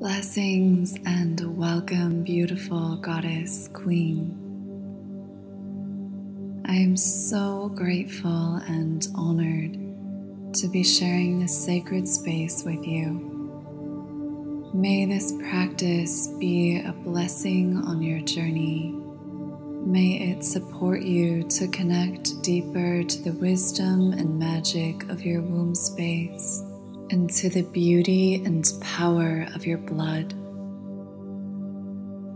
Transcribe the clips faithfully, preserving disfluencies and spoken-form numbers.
Blessings and welcome, beautiful Goddess Queen. I am so grateful and honored to be sharing this sacred space with you. May this practice be a blessing on your journey. May it support you to connect deeper to the wisdom and magic of your womb space, and to the beauty and power of your blood.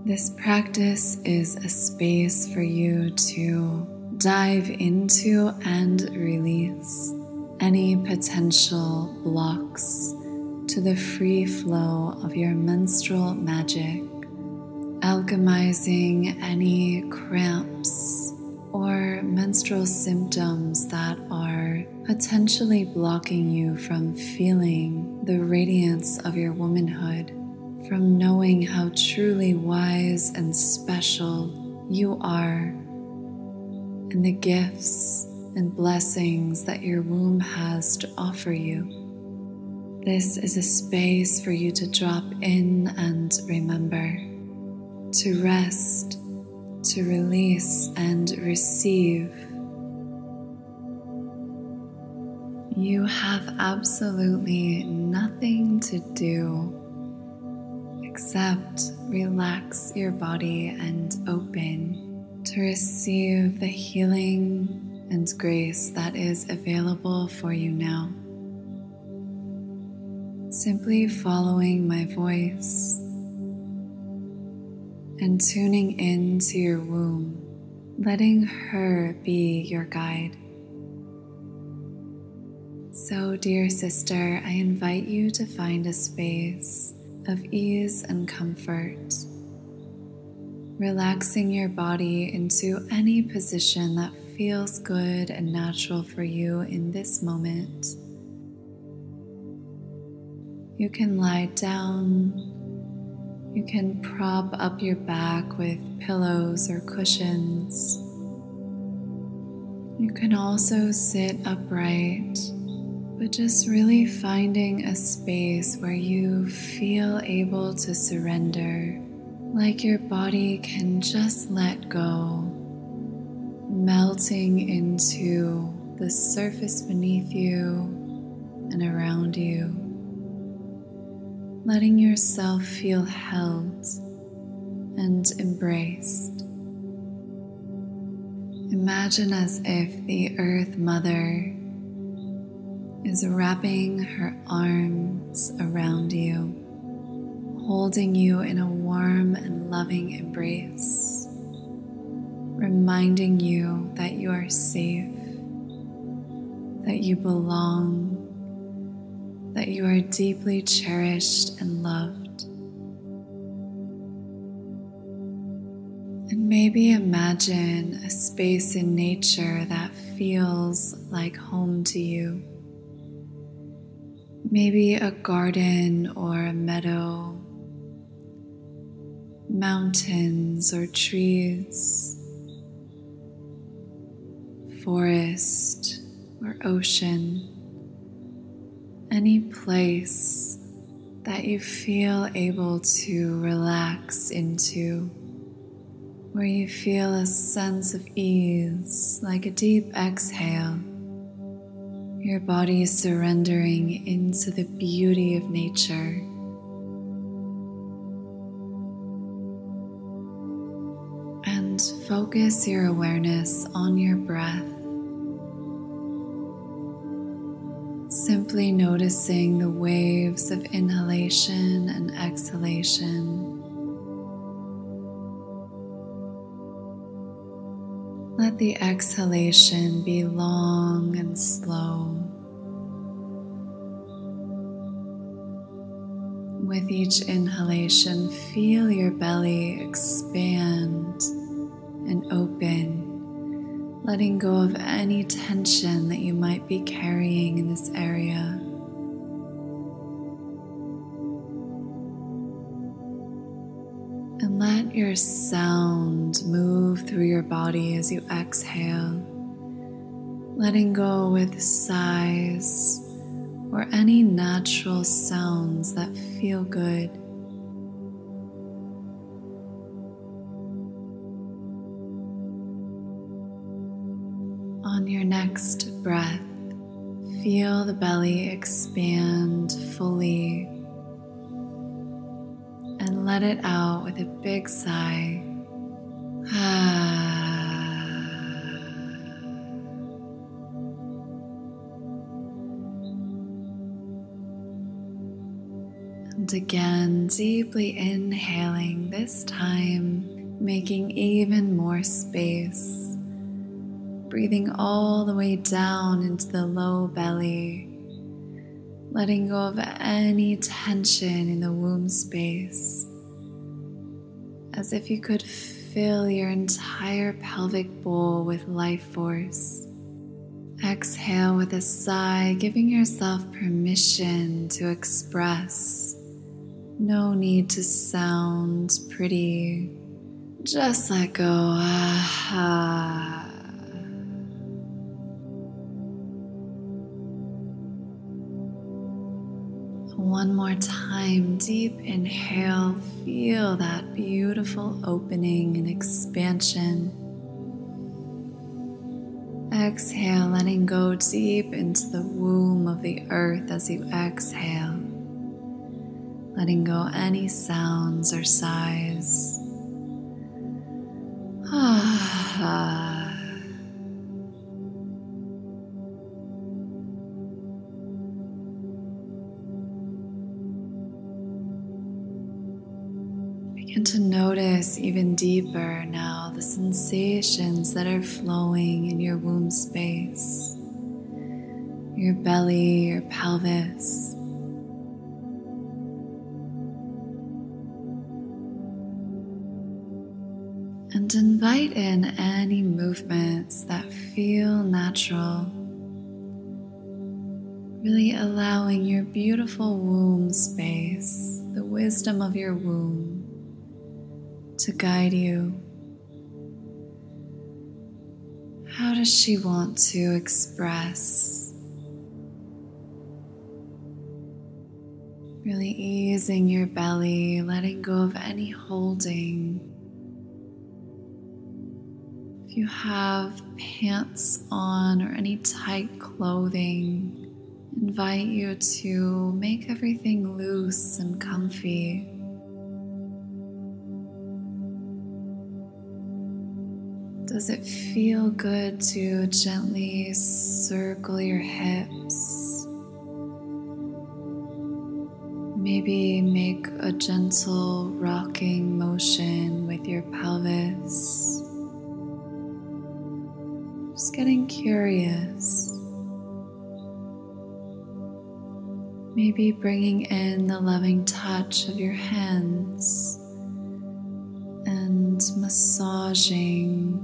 This practice is a space for you to dive into and release any potential blocks to the free flow of your menstrual magic, alchemizing any cramps or menstrual symptoms that are potentially blocking you from feeling the radiance of your womanhood, from knowing how truly wise and special you are, and the gifts and blessings that your womb has to offer you. This is a space for you to drop in and remember, to rest, to release and receive. You have absolutely nothing to do except relax your body and open to receive the healing and grace that is available for you now. Simply following my voice and tuning in to your womb, letting her be your guide. So, dear sister, I invite you to find a space of ease and comfort, relaxing your body into any position that feels good and natural for you in this moment. You can lie down, you can prop up your back with pillows or cushions. You can also sit upright, but just really finding a space where you feel able to surrender, like your body can just let go, melting into the surface beneath you and around you, letting yourself feel held and embraced. Imagine as if the Earth Mother is wrapping her arms around you, holding you in a warm and loving embrace, reminding you that you are safe, that you belong, that you are deeply cherished and loved. And maybe imagine a space in nature that feels like home to you. Maybe a garden or a meadow, mountains or trees, forest or ocean, any place that you feel able to relax into, where you feel a sense of ease, like a deep exhale. Your body is surrendering into the beauty of nature. And focus your awareness on your breath. Simply noticing the waves of inhalation and exhalation. Let the exhalation be long and slow. With each inhalation, feel your belly expand and open, letting go of any tension that you might be carrying in this area. And let your sound move through your body as you exhale, letting go with sighs or any natural sounds that feel good next breath, feel the belly expand fully and let it out with a big sigh. And again, deeply inhaling, this time making even more space, breathing all the way down into the low belly, letting go of any tension in the womb space, as if you could fill your entire pelvic bowl with life force. Exhale with a sigh, giving yourself permission to express. No need to sound pretty. Just let go. Ah. One more time, deep inhale, feel that beautiful opening and expansion. Exhale, letting go deep into the womb of the earth as you exhale, letting go any sounds or sighs. Ah. And to notice even deeper now the sensations that are flowing in your womb space, your belly, your pelvis. And invite in any movements that feel natural, really allowing your beautiful womb space, the wisdom of your womb, to guide you. How does she want to express? Really easing your belly, letting go of any holding. If you have pants on or any tight clothing, invite you to make everything loose and comfy. Does it feel good to gently circle your hips? Maybe make a gentle rocking motion with your pelvis. Just getting curious. Maybe bringing in the loving touch of your hands and massaging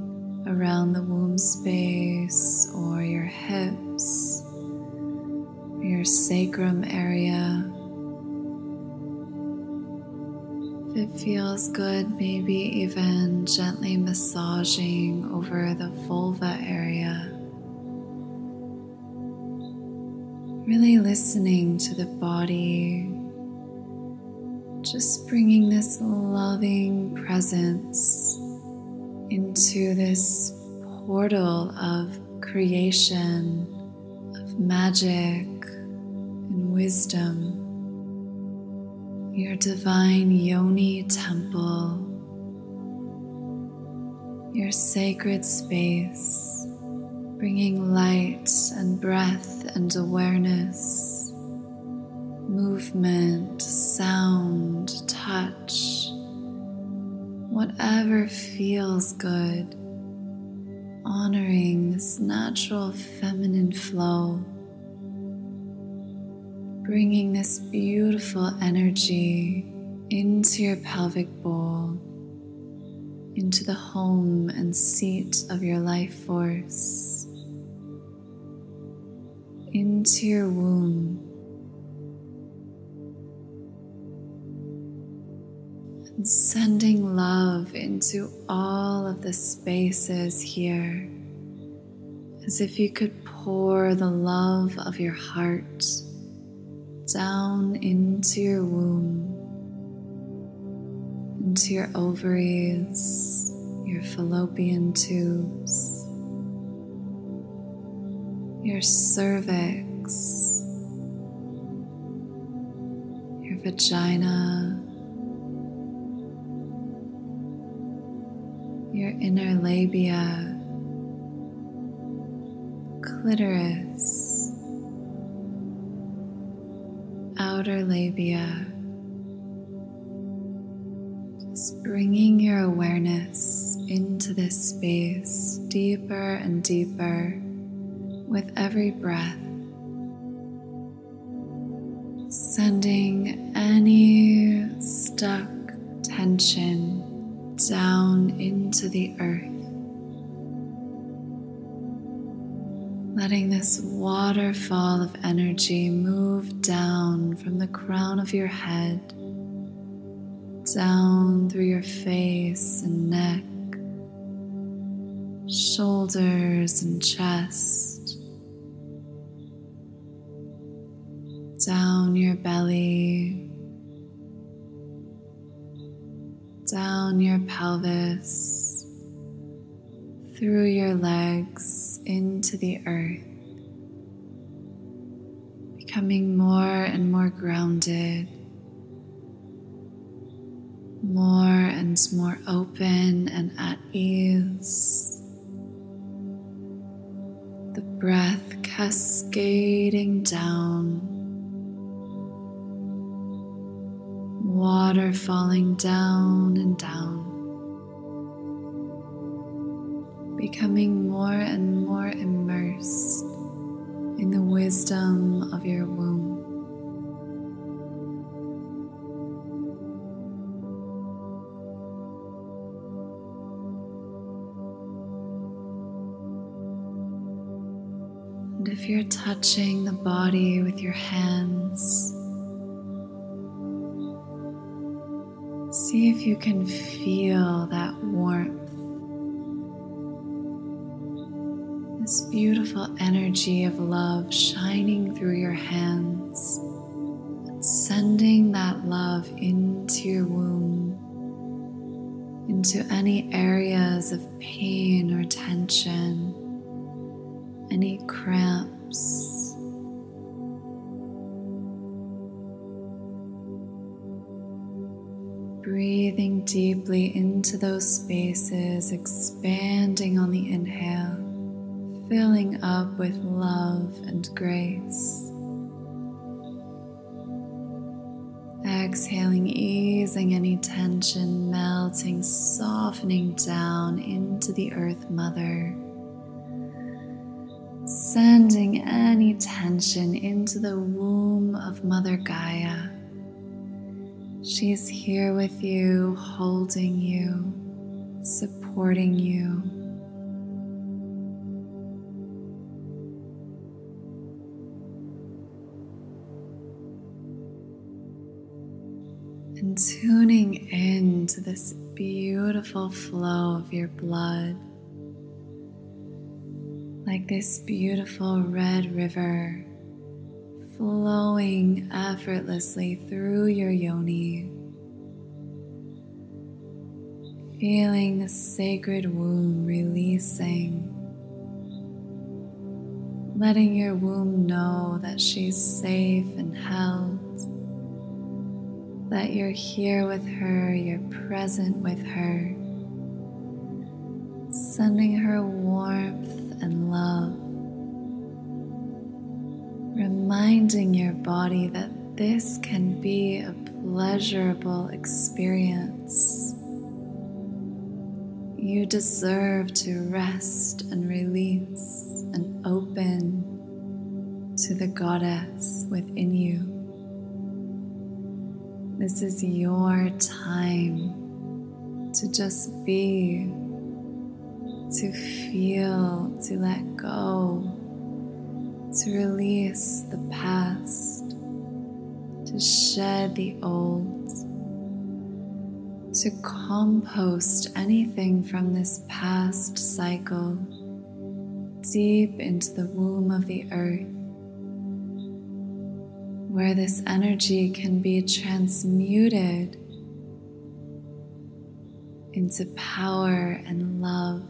around the womb space or your hips, your sacrum area. If it feels good, maybe even gently massaging over the vulva area. Really listening to the body, just bringing this loving presence into this portal of creation, of magic and wisdom, your divine yoni temple, your sacred space, bringing light and breath and awareness, movement, sound, touch, whatever feels good, honoring this natural feminine flow, bringing this beautiful energy into your pelvic bowl, into the home and seat of your life force, into your womb. And sending love into all of the spaces here, as if you could pour the love of your heart down into your womb, into your ovaries, your fallopian tubes, your cervix, your vagina, your inner labia, clitoris, outer labia. Just bringing your awareness into this space deeper and deeper with every breath. Sending any stuck tension down into the earth. Letting this waterfall of energy move down from the crown of your head, down through your face and neck, shoulders and chest, down your belly, down your pelvis, through your legs into the earth, becoming more and more grounded, more and more open and at ease. The breath cascading down, water falling down and down, becoming more and more immersed in the wisdom of your womb. And if you're touching the body with your hands, see if you can feel that warmth. This beautiful energy of love shining through your hands, sending that love into your womb, into any areas of pain or tension, any cramps. Breathing deeply into those spaces, expanding on the inhale. Filling up with love and grace. Exhaling, easing any tension, melting, softening down into the Earth Mother. Sending any tension into the womb of Mother Gaia. She's here with you, holding you, supporting you. And tuning in to this beautiful flow of your blood, like this beautiful red river flowing effortlessly through your yoni, feeling the sacred womb releasing, letting your womb know that she's safe and held. That you're here with her, you're present with her, sending her warmth and love, reminding your body that this can be a pleasurable experience. You deserve to rest and release and open to the goddess within you. This is your time to just be, to feel, to let go, to release the past, to shed the old, to compost anything from this past cycle deep into the womb of the earth, where this energy can be transmuted into power and love.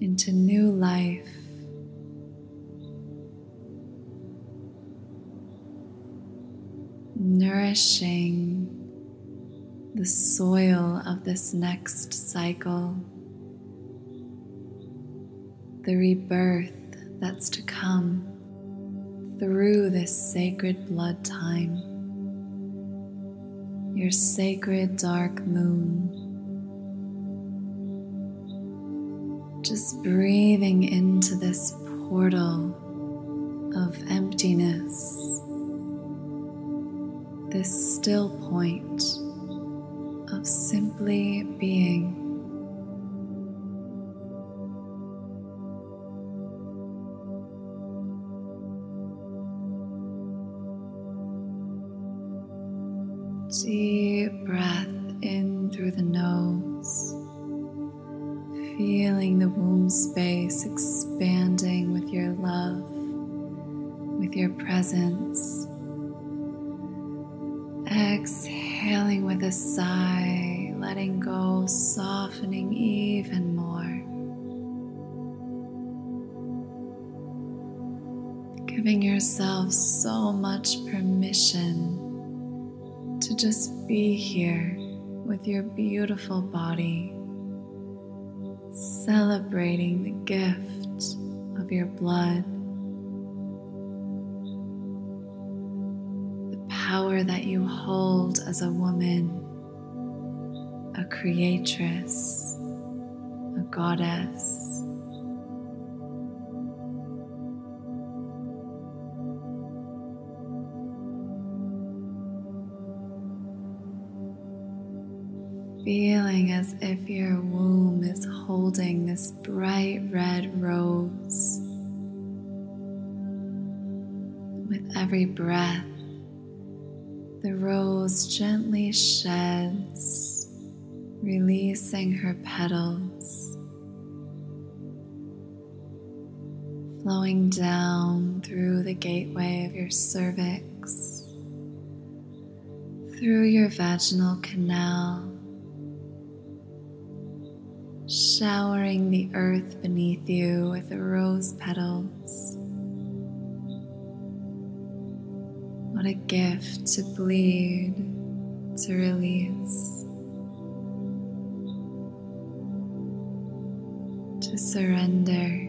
into new life. Nourishing the soil of this next cycle, the rebirth that's to come through this sacred blood time, your sacred dark moon. Just breathing into this portal of emptiness, this still point of simply being. Deep breath in through the nose, feeling the womb space expanding with your love, with your presence. Exhaling with a sigh, letting go, softening even more. Giving yourself so much permission to just be here with your beautiful body, celebrating the gift of your blood. Power that you hold as a woman, a creatress, a goddess. Feeling as if your womb is holding this bright red rose. With every breath, the rose gently sheds, releasing her petals, flowing down through the gateway of your cervix, through your vaginal canal, showering the earth beneath you with the rose petals. What a gift to bleed, to release, to surrender.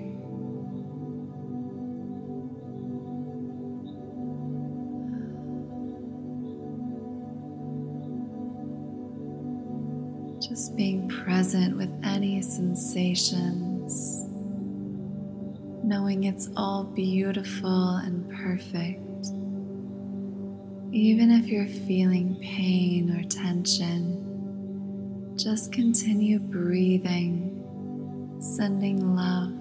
Just being present with any sensations, knowing it's all beautiful and perfect. Even if you're feeling pain or tension, just continue breathing, sending love,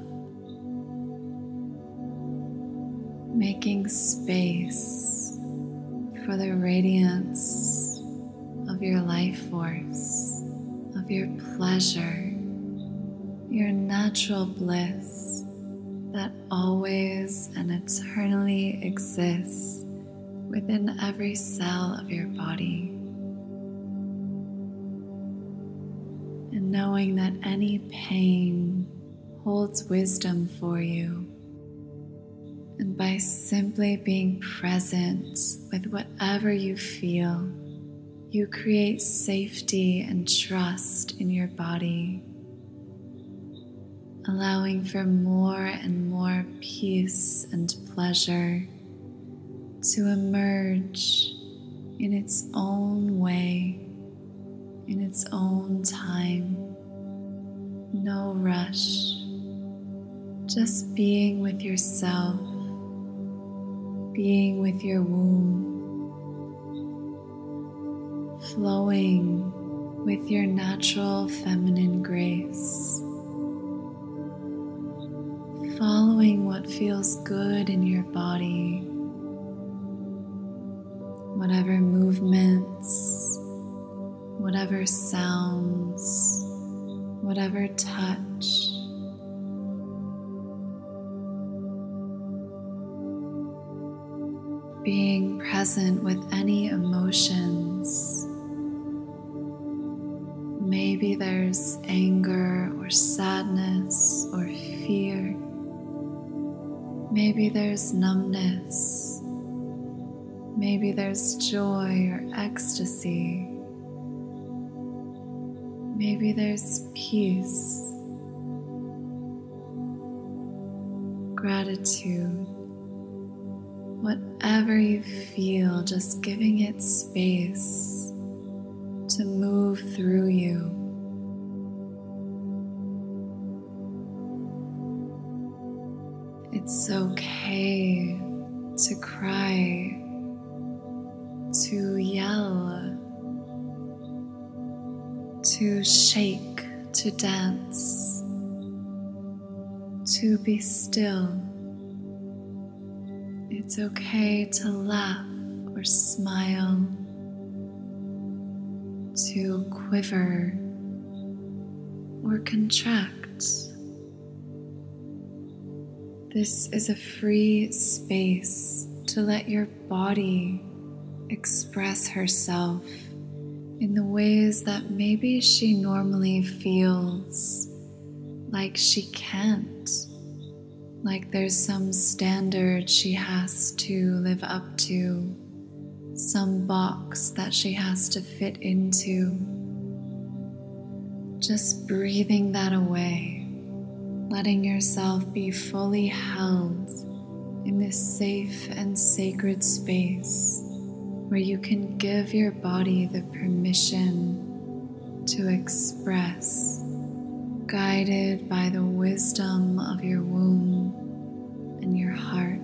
making space for the radiance of your life force, of your pleasure, your natural bliss that always and eternally exists within every cell of your body. And knowing that any pain holds wisdom for you. And by simply being present with whatever you feel, you create safety and trust in your body, allowing for more and more peace and pleasure to emerge in its own way, in its own time. No rush, just being with yourself, being with your womb, flowing with your natural feminine grace, following what feels good in your body. Whatever movements, whatever sounds, whatever touch. Being present with any emotions, maybe Maybe there's anger or sadness or fear. Maybe there's numbness. Maybe there's joy or ecstasy. Maybe there's peace, gratitude. Whatever you feel, just giving it space to move through you. It's okay to cry, to yell, to shake, to dance, to be still. It's okay to laugh or smile, to quiver or contract. This is a free space to let your body express herself in the ways that maybe she normally feels like she can't, like there's some standard she has to live up to, some box that she has to fit into. Just breathing that away, letting yourself be fully held in this safe and sacred space, where you can give your body the permission to express, guided by the wisdom of your womb and your heart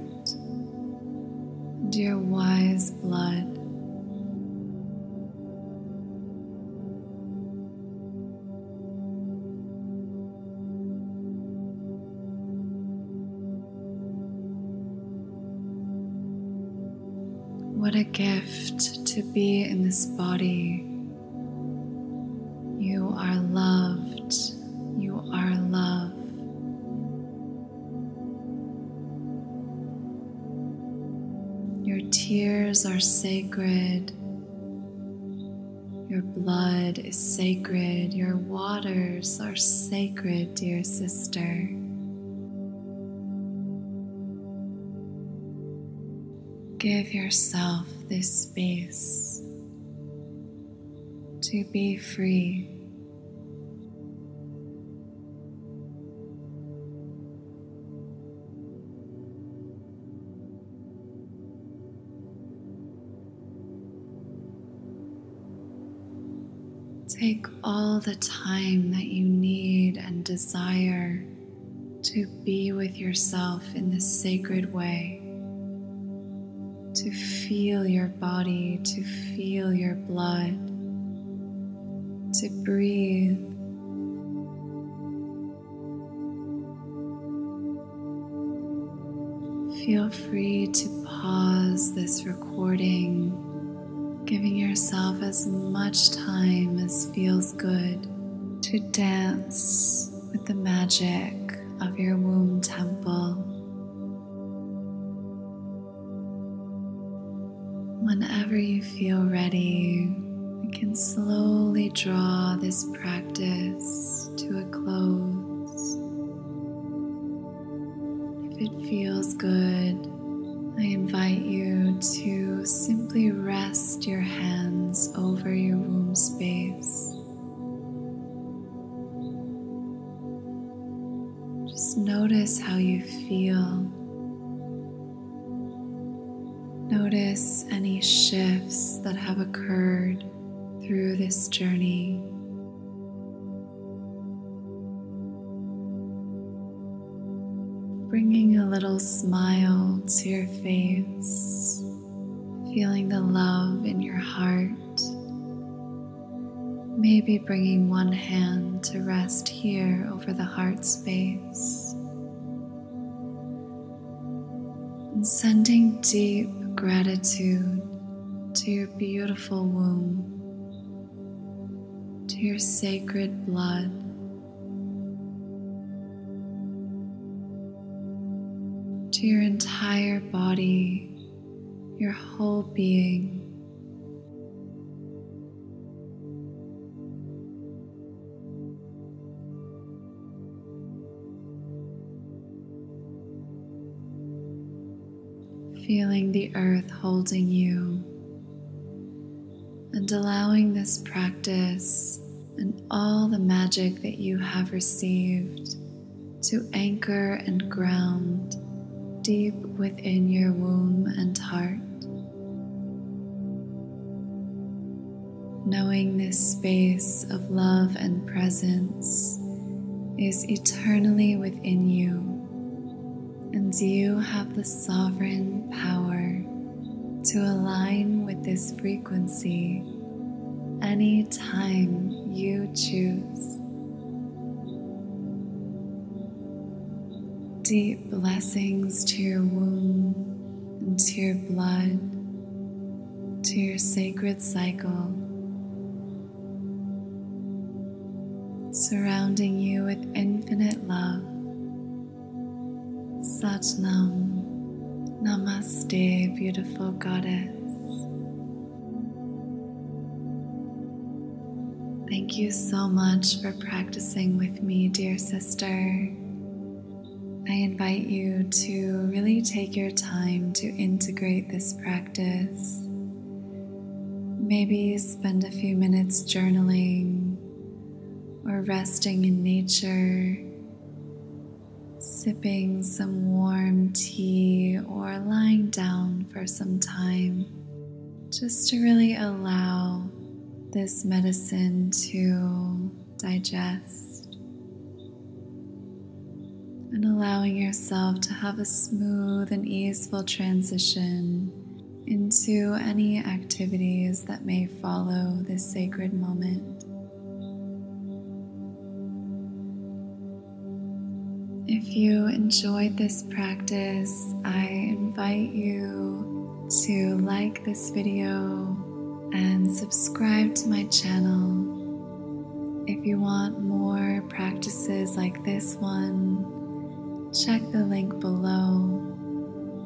and your wise blood. What a gift to be in this body. You are loved. You are love. Your tears are sacred. Your blood is sacred. Your waters are sacred, dear sister. Give yourself this space to be free. Take all the time that you need and desire to be with yourself in this sacred way. To feel your body, to feel your blood, to breathe. Feel free to pause this recording, giving yourself as much time as feels good to dance with the magic of your womb temple. Whenever you feel ready, you can slowly draw this practice to a close. If it feels good, I invite you to simply rest your hands over your womb space. Just notice how you feel. Notice any shifts that have occurred through this journey. Bringing a little smile to your face, feeling the love in your heart. Maybe bringing one hand to rest here over the heart space. And sending deep gratitude to your beautiful womb, to your sacred blood. To your entire body, your whole being. feeling the earth holding you and allowing this practice and all the magic that you have received to anchor and ground deep within your womb and heart. Knowing this space of love and presence is eternally within you, and you have the sovereign power to align with this frequency any time you choose. Deep blessings to your womb and to your blood, to your sacred cycle, surrounding you with infinite love. Sat Nam, Namaste, beautiful goddess. Thank you so much for practicing with me, dear sister. I invite you to really take your time to integrate this practice. Maybe spend a few minutes journaling or resting in nature, sipping some warm tea or lying down for some time, just to really allow this medicine to digest, and allowing yourself to have a smooth and easeful transition into any activities that may follow this sacred moment. If you enjoyed this practice, I invite you to like this video and subscribe to my channel. If you want more practices like this one, check the link below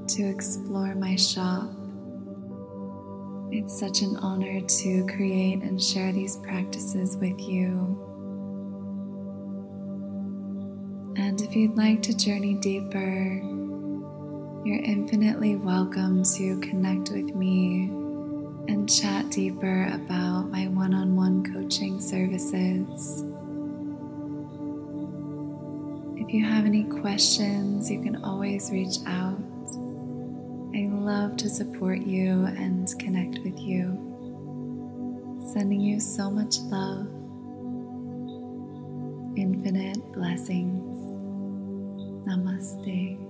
to explore my shop. It's such an honor to create and share these practices with you. And if you'd like to journey deeper, you're infinitely welcome to connect with me and chat deeper about my one-on-one coaching services. If you have any questions, you can always reach out. I love to support you and connect with you. Sending you so much love. Infinite blessings. Namaste.